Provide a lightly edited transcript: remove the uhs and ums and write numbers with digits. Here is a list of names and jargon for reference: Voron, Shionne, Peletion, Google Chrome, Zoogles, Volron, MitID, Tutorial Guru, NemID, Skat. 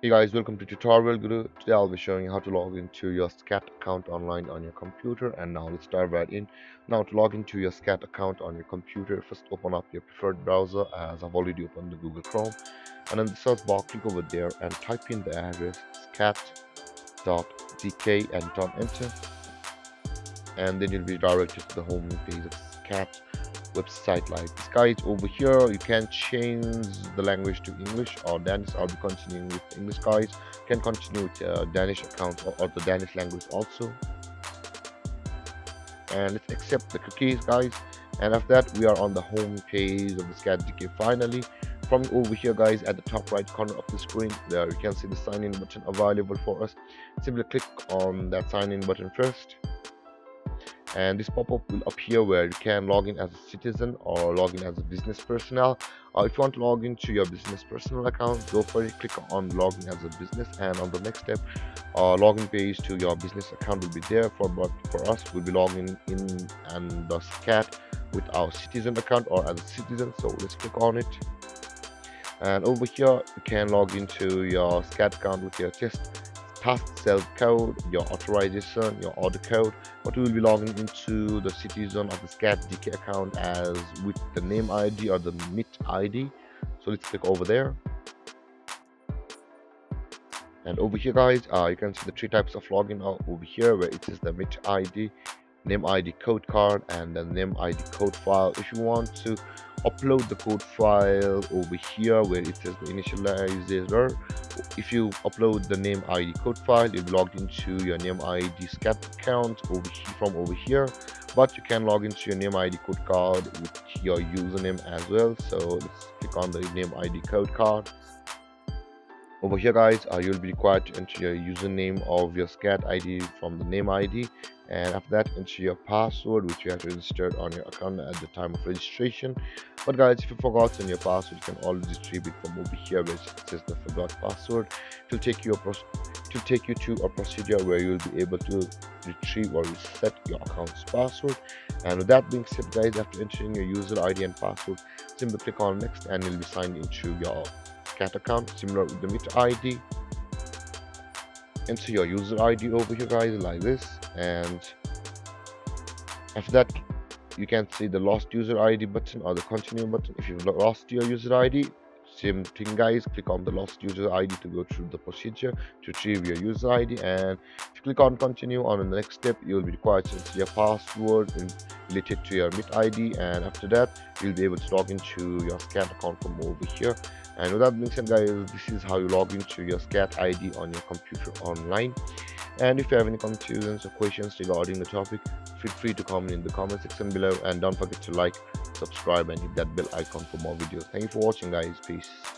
Hey guys, welcome to Tutorial Guru. Today I'll be showing you how to log into your Skat account online on your computer. And now let's dive right in. Now to log into your Skat account on your computer, first open up your preferred browser, as I've already opened the Google Chrome. And in the search bar, click over there and type in the address skat.dk and turn enter. And then you'll be directed to the home page of Skat website. Like this guy is over here, you can change the language to English or Danish. I'll be continuing with English, guys. You can continue with Danish account or the Danish language also. And let's accept the cookies, guys. And after that, we are on the home page of the Skat.dk finally. From over here, guys, at the top right corner of the screen, there you can see the sign in button available for us. Simply click on that sign in button first. And this pop-up will appear where you can log in as a citizen or log in as a business personnel. If you want to log into your business personal account, go for it, click on login as a business, and on the next step, login page to your business account will be there. But for us, we'll be logging in and the Skat with our citizen account or as a citizen. So let's click on it. And over here, you can log into your Skat account with your task cell code, your authorization, your order code, but we will be logging into the citizen of the Skat.dk account as with the NemID or the MitID. So let's click over there. And over here, guys, you can see the three types of login over here, where it is the MitID, NemID code card, and the NemID code file. If you want to upload the code file over here, where it says the initializer, if you upload the NemID code file, you've logged into your NemID Skat account from over here. But you can log into your NemID code card with your username as well. So let's click on the NemID code card. Over here, guys, you'll be required to enter your username of your Skat ID from the NemID, and after that enter your password, which you have registered on your account at the time of registration. But guys, if you forgot your password, you can always retrieve it from over here, which says the forgot password. It will take you to a procedure where you'll be able to retrieve or reset your account's password. And with that being said, guys, after entering your user ID and password, simply click on next and you'll be signed into your Skat account. Similar with the MitID, enter your user ID over here, guys, like this, and after that you can see the lost user ID button or the continue button. If you've lost your user ID, same thing, guys, click on the lost user ID to go through the procedure to retrieve your user ID. And if you click on continue, on the next step you will be required to enter your password related to your MitID, and after that you'll be able to log into your Skat account from over here. And with that being said, guys, this is how you log into your Skat ID on your computer online. And if you have any confusions or questions regarding the topic, feel free to comment in the comment section below, and don't forget to like, subscribe, and hit that bell icon for more videos. Thank you for watching, guys. Peace.